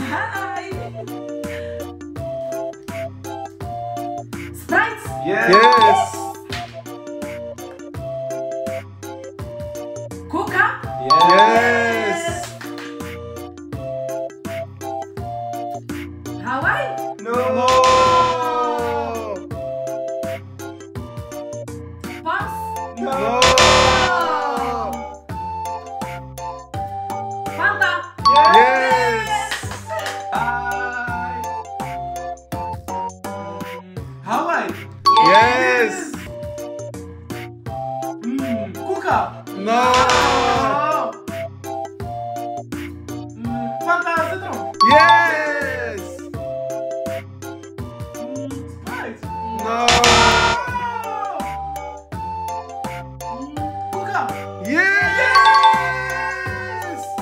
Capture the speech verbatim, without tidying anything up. Hi! Sprites? Yes! Yes. Coca? Yes. Yes! Hawaii? No! No. Pops? No! No. Fanta? Yes! Yes. Yes! Mm, Kuka! No! No. Mm, Fanta Citron! Yes!